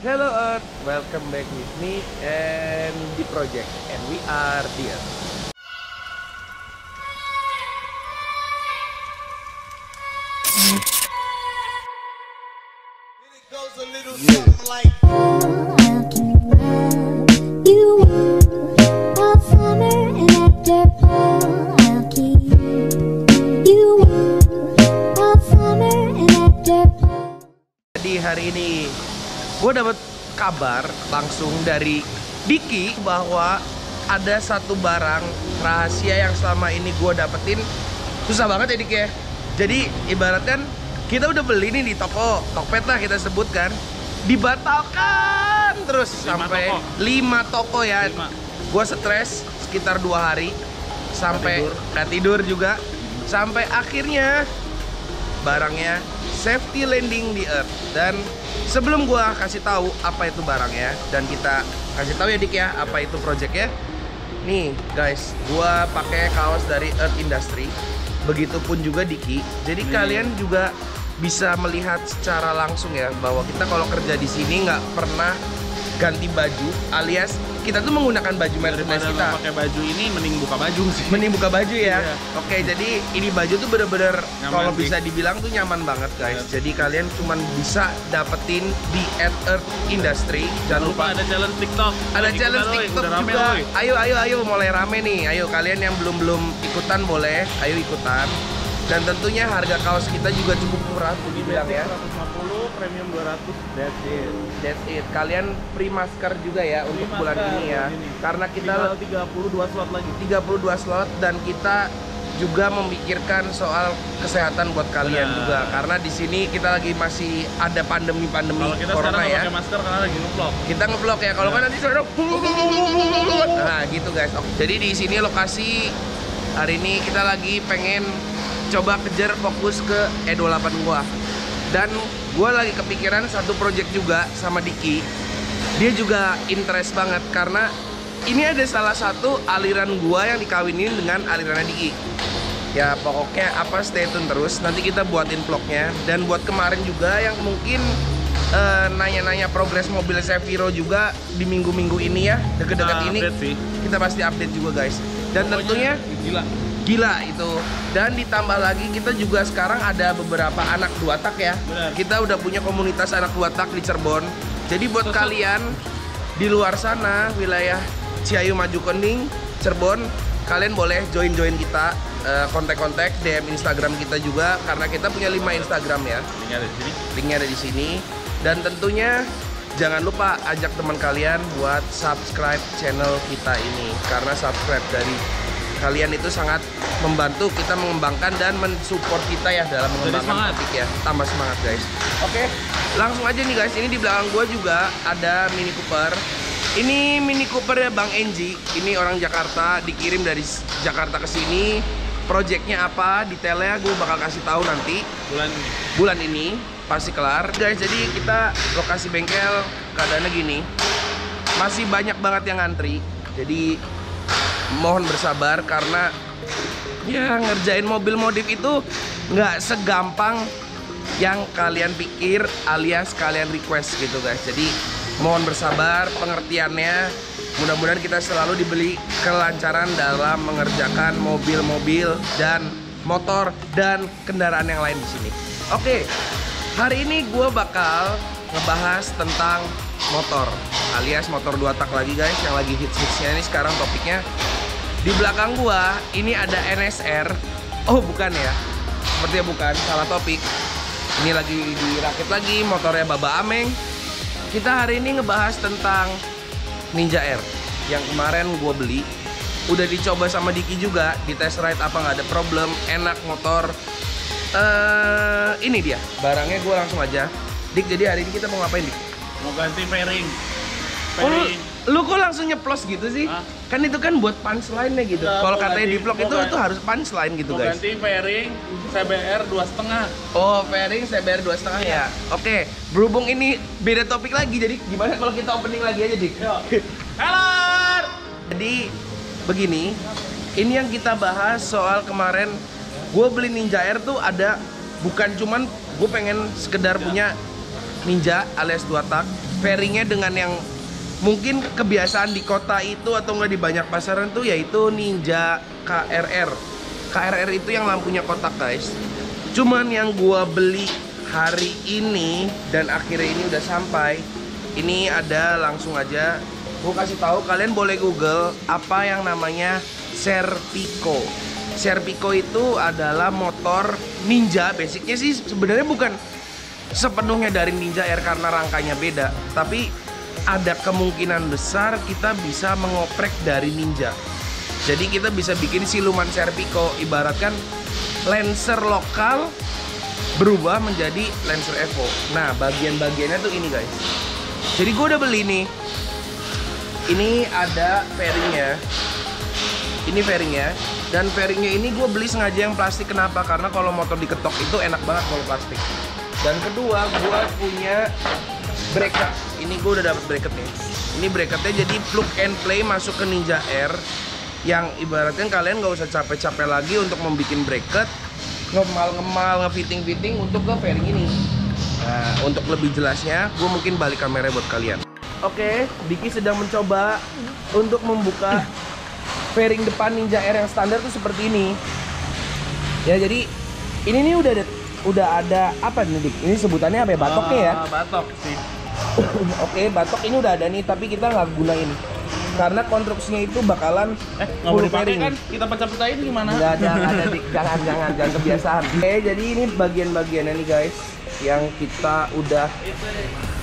Hello Earth, welcome back with me and the project, and we are the Earth. Jadi hari ini gue dapat kabar langsung dari Diki bahwa ada satu barang rahasia yang selama ini gue dapetin susah banget ya Dik ya. Jadi ibaratkan kita udah beli nih di toko Tokped lah kita sebutkan, dibatalkan terus sampai 5 toko ya. Gue stres sekitar 2 hari sampai nggak tidur juga, sampai akhirnya barangnya safety landing di Earth. Dan sebelum gua kasih tahu apa itu barangnya dan kita kasih tahu ya Dik ya apa itu projectnya. Nih guys, gua pakai kaos dari Earth Industry, begitupun juga Diki. Jadi kalian juga bisa melihat secara langsung ya bahwa kita kalau kerja di sini nggak pernah ganti baju, alias kita tuh menggunakan baju merchandise kita. Pakai baju ini mending buka baju sih. Mending buka baju ya. Iya. Oke, jadi ini baju tuh bener-bener kalau bisa dibilang tuh nyaman banget guys. Iya. Jadi kalian cuman bisa dapetin di Earth Industry. Jangan lupa ada challenge TikTok. Ada challenge TikTok juga. Ayo mulai rame nih. Ayo kalian yang belum ikutan boleh, ayo ikutan. Dan tentunya harga kaos kita juga cukup murah, tuh dibilang ya. 150, premium 200, that's it. That's it. Kalian free masker juga ya free untuk bulan ini ya. Karena kita 32 slot lagi. 32 slot dan kita juga memikirkan soal kesehatan buat kalian juga. Karena di sini kita lagi masih ada pandemi corona ya. Pakai masker karena lagi nge-vlog. Kita nge-vlog ya. Kalau kan nanti suara nah, gitu guys. Oke. Jadi di sini lokasi hari ini kita lagi pengen coba kejar fokus ke E28 gua. Dan gua lagi kepikiran satu project juga sama Diki. Dia juga interest banget karena ini ada salah satu aliran gua yang dikawinin dengan aliran Diki. Ya pokoknya apa, stay tune terus, nanti kita buatin vlognya. Dan buat kemarin juga yang mungkin nanya-nanya progres mobil Sefiro juga di minggu-minggu ini ya, deket-deket ini kita pasti update juga guys. Dan pokoknya, tentunya gila itu. Dan ditambah lagi kita juga sekarang ada beberapa anak 2 tak ya. Bener. Kita udah punya komunitas anak 2 tak di Cirebon. Jadi buat kalian di luar sana wilayah Ciayumaju Kuning, Cirebon, kalian boleh join kita, kontak DM Instagram kita juga karena kita punya 5 Instagram ya. Linknya ada di sini. Dan tentunya jangan lupa ajak teman kalian buat subscribe channel kita ini karena subscribe dari kalian itu sangat membantu kita mengembangkan dan mensupport kita ya dalam mengembangkan topik ya. Tambah semangat guys. Oke, langsung aja nih guys. Ini di belakang gua juga ada Mini Cooper. Ini Mini Cooper ya Bang Enji. Ini orang Jakarta, dikirim dari Jakarta ke sini. Projectnya apa? Detailnya gue bakal kasih tahu nanti. Bulan ini pasti kelar. Guys, jadi kita lokasi bengkel keadaannya gini. Masih banyak banget yang ngantri. Jadi mohon bersabar karena ya ngerjain mobil modif itu nggak segampang yang kalian pikir alias kalian request gitu guys. Jadi mohon bersabar pengertiannya, mudah-mudahan kita selalu diberi kelancaran dalam mengerjakan mobil-mobil dan motor dan kendaraan yang lain di sini. Oke, hari ini gue bakal ngebahas tentang motor alias motor 2 tak lagi guys yang lagi hits-hitsnya ini sekarang topiknya. Di belakang gua ini ada NSR. Oh bukan ya, sepertinya bukan, salah topik. Ini lagi dirakit lagi motornya Baba Ameng. Kita hari ini ngebahas tentang Ninja R yang kemarin gua beli. Udah dicoba sama Diki juga, di test ride apa nggak ada problem, enak motor. Ini dia barangnya, gua langsung aja. Dik, jadi hari ini kita mau ngapain Dik? Mau ganti fairing. Lu kok langsung nyeplos gitu sih? Hah? Kan itu kan buat punchline-nya gitu. Kalau katanya di vlog itu harus punchline gitu guys. Ganti fairing CBR 2,5. Oh, fairing CBR 2,5 ya. Oke, berhubung ini beda topik lagi, jadi gimana kalau kita opening lagi aja Dik? Halo. Jadi begini, ini yang kita bahas soal kemarin gue beli Ninja R tuh ada, bukan cuman gue pengen sekedar punya Ninja alias 2 tak. pairingnya dengan yang mungkin kebiasaan di kota itu atau nggak di banyak pasaran tuh, yaitu Ninja KR-R. KR-R itu yang lampunya kotak, guys. Cuman yang gua beli hari ini dan akhirnya ini udah sampai. Ini ada, langsung aja gua kasih tahu, kalian boleh Google apa yang namanya Serpico. Serpico itu adalah motor Ninja. Basicnya sih sebenarnya bukan sepenuhnya dari Ninja R karena rangkanya beda, tapi ada kemungkinan besar kita bisa mengoprek dari Ninja. Jadi kita bisa bikin siluman Serpico, ibaratkan Lancer lokal berubah menjadi Lancer Evo. Nah, bagian-bagiannya tuh ini, guys. Jadi gue udah beli nih. Ini ada fairingnya. Ini fairingnya. Dan fairingnya ini gue beli sengaja yang plastik. Kenapa? Karena kalau motor diketok itu enak banget kalau plastik. Dan kedua, gue punya bracket. Ini gue udah dapet bracket nih. Ini bracketnya jadi plug and play masuk ke Ninja R, yang ibaratnya kalian nggak usah capek-capek lagi untuk membuat bracket, ngemal-ngemal, ngefitting-fitting untuk ke fairing ini. Nah, untuk lebih jelasnya gue mungkin balik kamera buat kalian. Oke, Diki sedang mencoba untuk membuka fairing depan Ninja R yang standar tuh seperti ini ya. Jadi ini nih udah ada apa nih, Dik? Ini sebutannya apa ya? Batoknya ya? Batok sih. Oke, batok ini udah ada nih, tapi kita nggak gunain karena konstruksinya itu bakalan nggak boleh dipakai kan, kita pecah-pecahin gimana? Nggak, jangan kebiasaan. Oke, jadi ini bagian-bagiannya nih, guys, yang kita udah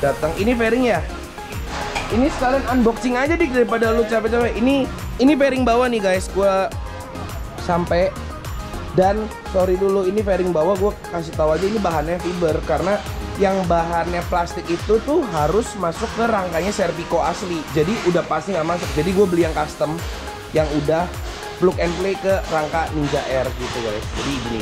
datang. Ini fairing ya? Ini sekalian unboxing aja, Dik, daripada lu capek-capek. Ini fairing bawah nih, guys, gua sampai. Dan sorry dulu, ini fairing bawah gue kasih tahu aja, ini bahannya fiber, karena yang bahannya plastik itu tuh harus masuk ke rangkanya Serpico asli. Jadi udah pasti nggak masuk. Jadi gue beli yang custom yang udah plug and play ke rangka Ninja R gitu, guys. Jadi gini.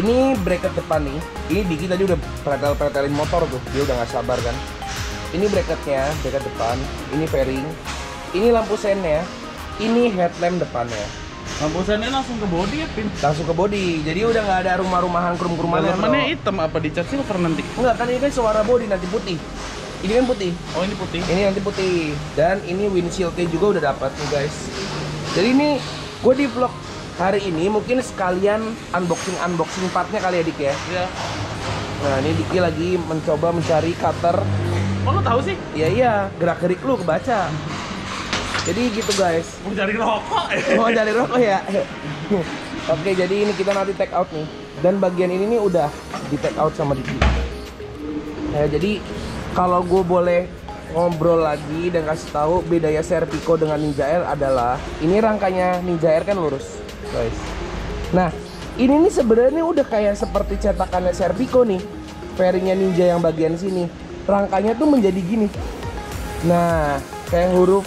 Ini bracket depan nih. Ini Diki tadi udah pretel-pretelin motor tuh. Dia udah nggak sabar kan. Ini bracketnya, bracket depan. Ini fairing. Ini lampu sennya. Ini headlamp depannya. Lampu sennya langsung ke body ya, Pin? Langsung ke body, jadi udah nggak ada rumah-rumahan, krum-krumannya. Namanya hitam apa dicat silver nanti? Enggak, kan ini kan suara body nanti putih. Ini kan putih. Oh, ini putih? Ini nanti putih. Dan ini windshieldnya juga udah dapat nih, guys. Jadi ini, gue di vlog hari ini mungkin sekalian unboxing partnya kali ya, Dik ya? Iya. Nah, ini Diki lagi mencoba mencari cutter. Oh, lo tahu sih? Iya, gerak-gerik lu kebaca. Jadi gitu, guys. Mau cari rokok ya? Mau cari rokok ya? Oke, jadi ini kita nanti take out nih. Dan bagian ini nih udah di take out sama Diki. Nah, jadi kalau gue boleh ngobrol lagi dan kasih tahu bedanya Serpico dengan Ninja R adalah ini rangkanya Ninja R kan lurus, guys. Nah, ini nih sebenarnya udah kayak seperti cetakannya Serpico nih. Fairingnya Ninja yang bagian sini. Rangkanya tuh menjadi gini. Nah, kayak huruf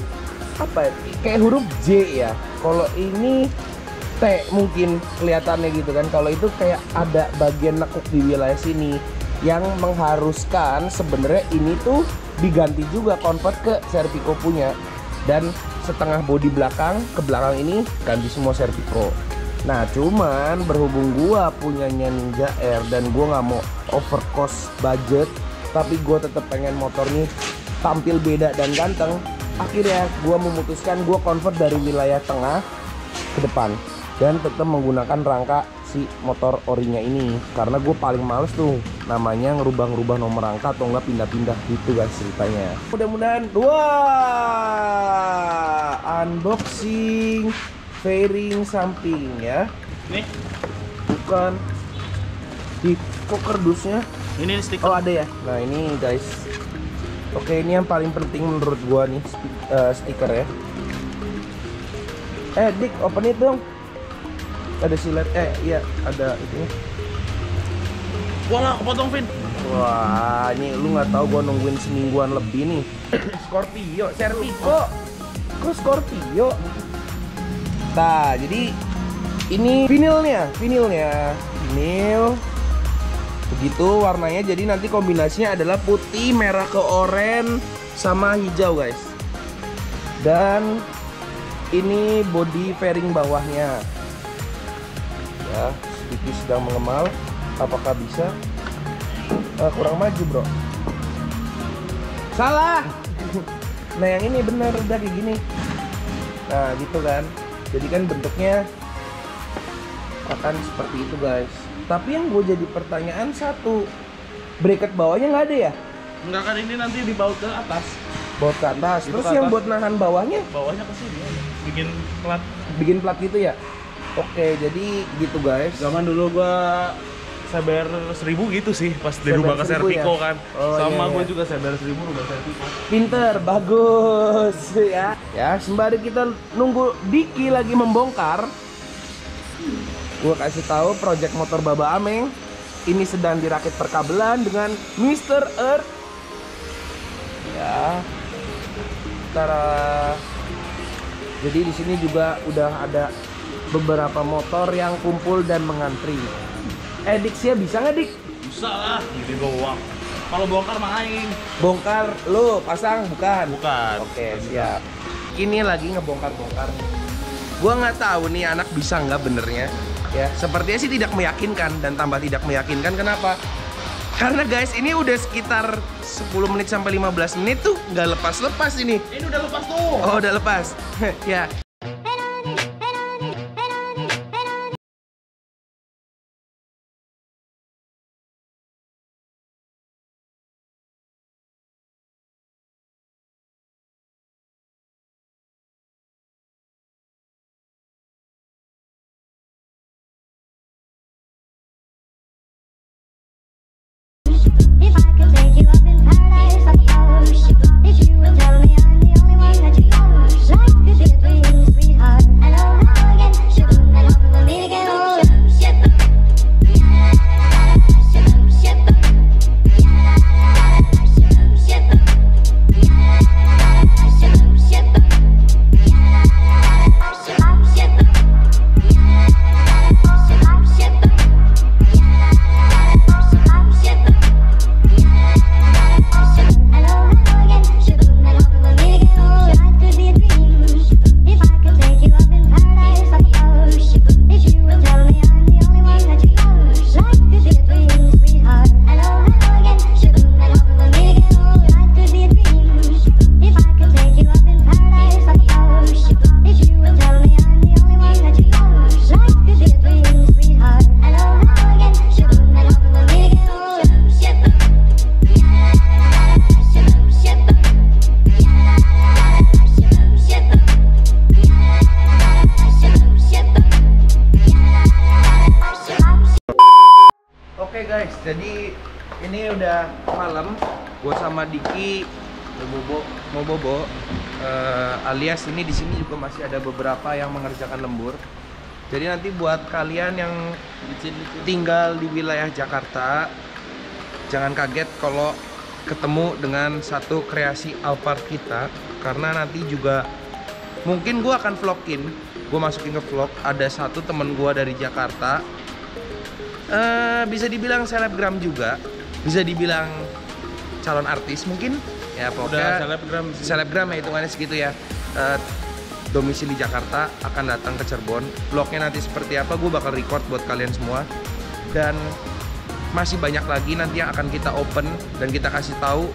apa ya? Kayak huruf J ya. Kalau ini T mungkin kelihatannya gitu kan. Kalau itu kayak ada bagian nekuk di wilayah sini yang mengharuskan sebenarnya ini tuh diganti juga, convert ke Serpico punya. Dan setengah bodi belakang ke belakang ini ganti semua Serpico. Nah, cuman berhubung gua punyanya Ninja R dan gua nggak mau overcost budget, tapi gua tetap pengen motornya tampil beda dan ganteng. Akhirnya gue memutuskan gue convert dari wilayah tengah ke depan dan tetap menggunakan rangka si motor orinya ini, karena gue paling males tuh namanya ngerubah-ngerubah nomor rangka atau enggak pindah-pindah gitu, guys, ceritanya. Mudah-mudahan unboxing fairing samping ya. Nih, bukan di kok kerdusnya ini stiker. Oh, ada ya. Nah, ini, guys. Oke, ini yang paling penting menurut gua nih, stiker ya. Dik, open it dong. Ada silet, iya, ada itu. Gua nggak kepotong, Vin. Wah, ini lu nggak tahu, gua nungguin semingguan lebih nih. Scorpio, Serpico. Kok Scorpio? Nah, jadi ini vinilnya. Vinil. Begitu warnanya, jadi nanti kombinasinya adalah putih, merah ke oranye sama hijau, guys. Dan ini body fairing bawahnya ya, sedikit sedang mengemal. Apakah bisa? Kurang maju, bro. Salah. Nah yang ini bener, udah kayak gini. Nah gitu kan. Jadi kan bentuknya akan seperti itu guys. Tapi yang gue jadi pertanyaan satu, bracket bawahnya nggak ada ya? Enggak, kan ini nanti dibawa ke atas. Bawa ke atas. Terus yang buat nahan bawahnya? Bawahnya ke sini. Bikin plat. Bikin plat gitu ya? Oke, jadi gitu guys. Zaman dulu gua CBR 1000 gitu sih, pas dirubah ke Serpico ya? Kan. Oh, sama iya. Gua juga CBR 1000 rubah Serpico. Pinter, bagus ya. Ya, sembari kita nunggu Diki lagi membongkar, gua kasih tahu project motor Baba Ameng ini sedang dirakit perkabelan dengan Mr. Earth. Ya. Tara. Jadi di sini juga udah ada beberapa motor yang kumpul dan mengantri. Dik sih bisa nggak Dik? Bisa lah, jadi doang. Kalau bongkar main. Bongkar lu pasang bukan? Bukan. Oke, siap. Ini lagi ngebongkar-bongkar. Gua nggak tahu nih anak bisa nggak benernya. Ya, sepertinya sih tidak meyakinkan dan tambah tidak meyakinkan. Kenapa? Karena guys, ini udah sekitar 10 menit sampai 15 menit tuh nggak lepas-lepas ini. Ini udah lepas tuh. Oh, udah lepas. Ya. Jadi ini udah malam, gue sama Diki mau bobo. Alias ini di sini juga masih ada beberapa yang mengerjakan lembur. Jadi nanti buat kalian yang tinggal di wilayah Jakarta, jangan kaget kalau ketemu dengan satu kreasi Alphard kita, karena nanti juga mungkin gue akan vlogin, gue masukin ke vlog. Ada satu temen gue dari Jakarta. Bisa dibilang selebgram juga, bisa dibilang calon artis mungkin ya, pokoknya selebgram ya, hitungannya segitu ya. Domisili Jakarta akan datang ke Cirebon. Vlognya nanti seperti apa gue bakal record buat kalian semua, dan masih banyak lagi nanti yang akan kita open dan kita kasih tahu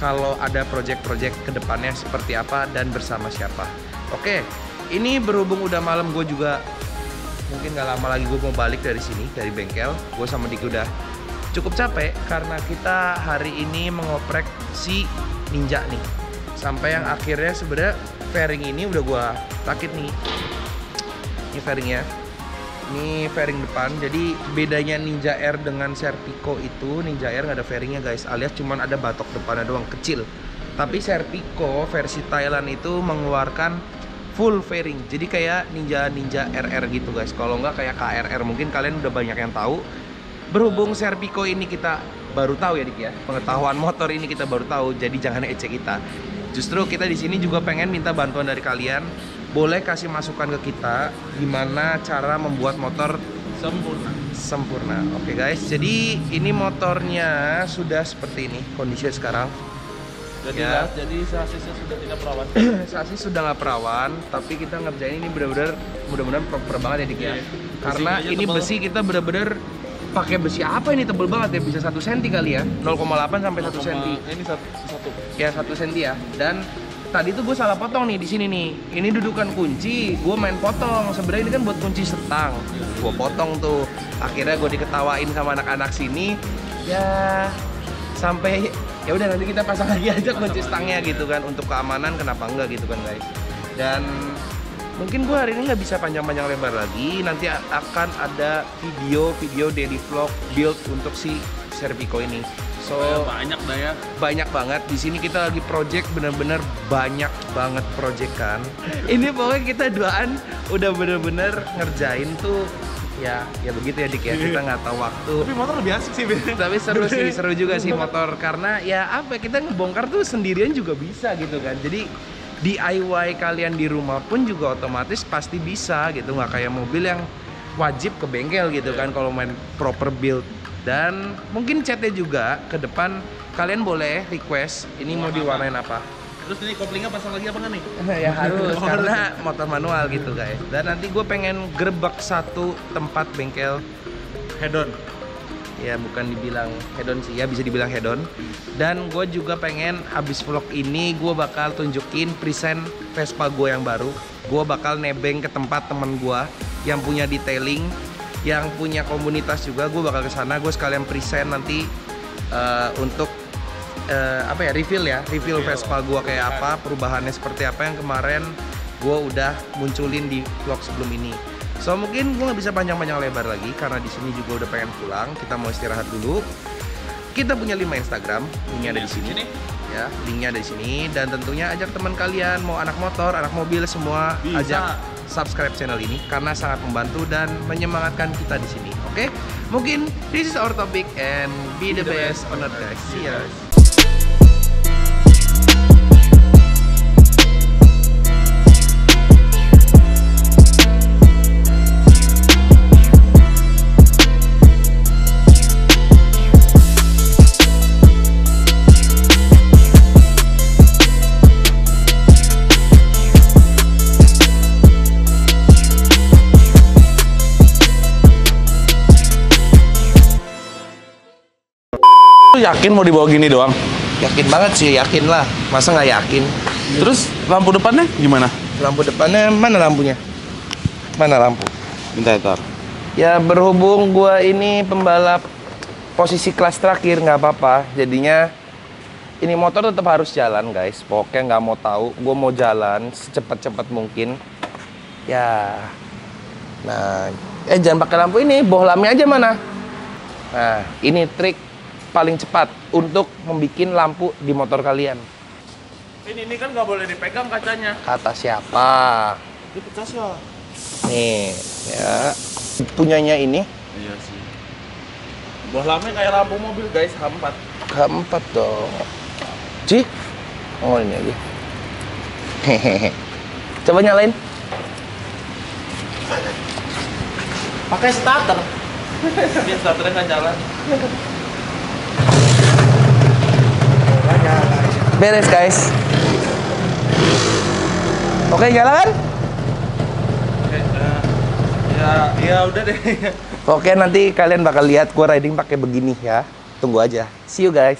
kalau ada project-project kedepannya seperti apa dan bersama siapa. Oke, ini berhubung udah malam, gue juga mungkin gak lama lagi gue mau balik dari sini, dari bengkel. Gue sama Diki udah cukup capek karena kita hari ini mengoprek si Ninja nih, sampai yang akhirnya sebenarnya fairing ini udah gue rakit nih. Ini fairingnya, ini fairing depan. Jadi bedanya Ninja R dengan Serpico itu, Ninja R gak ada fairingnya guys, alias cuman ada batok depannya doang, kecil. Tapi Serpico versi Thailand itu mengeluarkan full fairing, jadi kayak Ninja RR gitu guys. Kalau nggak kayak KR-R, mungkin kalian udah banyak yang tahu. Berhubung Serpico ini kita baru tahu ya Dik ya, pengetahuan motor ini kita baru tahu, jadi jangan ecek kita. Justru kita di sini juga pengen minta bantuan dari kalian, boleh kasih masukan ke kita gimana cara membuat motor sempurna. Oke guys, jadi ini motornya sudah seperti ini kondisinya sekarang. Jadi sasisnya sudah tidak perawan. Sasis sudah nggak perawan, tapi kita ngerjain ini benar-benar mudah-mudahan proper banget ya Dik ya. Karena ini besi kita benar-benar pakai besi apa ini, tebel banget ya, bisa 1 cm kali ya, 0,8 sampai 1 cm. Ini 1. Ya 1 cm ya. Dan tadi tuh gue salah potong nih di sini nih. Ini dudukan kunci, gue main potong. Sebenarnya ini kan buat kunci setang. Gue potong tuh. Akhirnya gue diketawain sama anak-anak sini. Ya sampai ya udah nanti kita pasang lagi aja kunci setangnya gitu kan, untuk keamanan kenapa enggak gitu kan guys. Dan mungkin gue hari ini nggak bisa panjang-panjang lebar lagi. Nanti akan ada video-video daily vlog build untuk si Serpico ini. So, banyak dah ya. Banyak banget. Di sini kita lagi project, bener-bener banyak banget project kan. Ini pokoknya kita duaan udah bener-bener ngerjain tuh. Ya begitu ya Dik ya, kita nggak tahu waktu. Tapi motor lebih asik sih. Tapi seru sih, seru juga sih motor. Karena ya apa, kita ngebongkar tuh sendirian juga bisa gitu kan. Jadi DIY kalian di rumah pun juga otomatis pasti bisa gitu. Nggak kayak mobil yang wajib ke bengkel gitu kan kalau main proper build. Dan mungkin chatnya juga ke depan kalian boleh request ini mau diwarnain apa. Terus ini koplingnya pasang lagi apa nggak nih? Ya harus, karena motor manual gitu guys. Dan nanti gue pengen gerbek satu tempat bengkel hedon. Ya bukan dibilang hedon sih ya, bisa dibilang hedon. Dan gue juga pengen habis vlog ini gue bakal tunjukin present Vespa gue yang baru. Gue bakal nebeng ke tempat temen gue yang punya detailing, yang punya komunitas juga. Gue bakal kesana, gue sekalian present nanti untuk apa ya, reveal Vespa gue kayak apa, perubahannya seperti apa yang kemarin gue udah munculin di vlog sebelum ini. So mungkin gue nggak bisa panjang-panjang lebar lagi karena di sini juga udah pengen pulang. Kita mau istirahat dulu. Kita punya 5 Instagram, linknya ada di sini. Ya, linknya ada di sini. Dan tentunya ajak teman kalian, mau anak motor, anak mobil, semua bisa. Ajak subscribe channel ini karena sangat membantu dan menyemangatkan kita di sini. Oke? Mungkin this is our topic and be the best on earth guys. See ya. Yakin mau dibawa gini doang? Yakin banget sih, yakin lah. Masa nggak yakin? Terus lampu depannya gimana? Lampu depannya, mana lampunya? Mana lampu? Minta tar. Ya berhubung gua ini pembalap posisi kelas terakhir, nggak apa-apa. Jadinya ini motor tetap harus jalan guys. Pokoknya nggak mau tahu, gua mau jalan secepat-cepat mungkin. Ya, nah, jangan pakai lampu ini, bohlamnya aja mana? Nah, ini trik paling cepat untuk membuat lampu di motor kalian. Ini kan nggak boleh dipegang kacanya. Kata siapa? Ini pecah ya. Nih, ya. Punyanya ini. Iya sih. Bohlamnya kayak lampu mobil guys, H4. H4 dong. Cih? Oh ini aja. Hehehe. Coba nyalain. Pakai starter. Biar starternya nggak jalan. Beres guys. Oke, jalan kan? Ya udah deh. Oke, nanti kalian bakal lihat gua riding pakai begini ya. Tunggu aja. See you guys.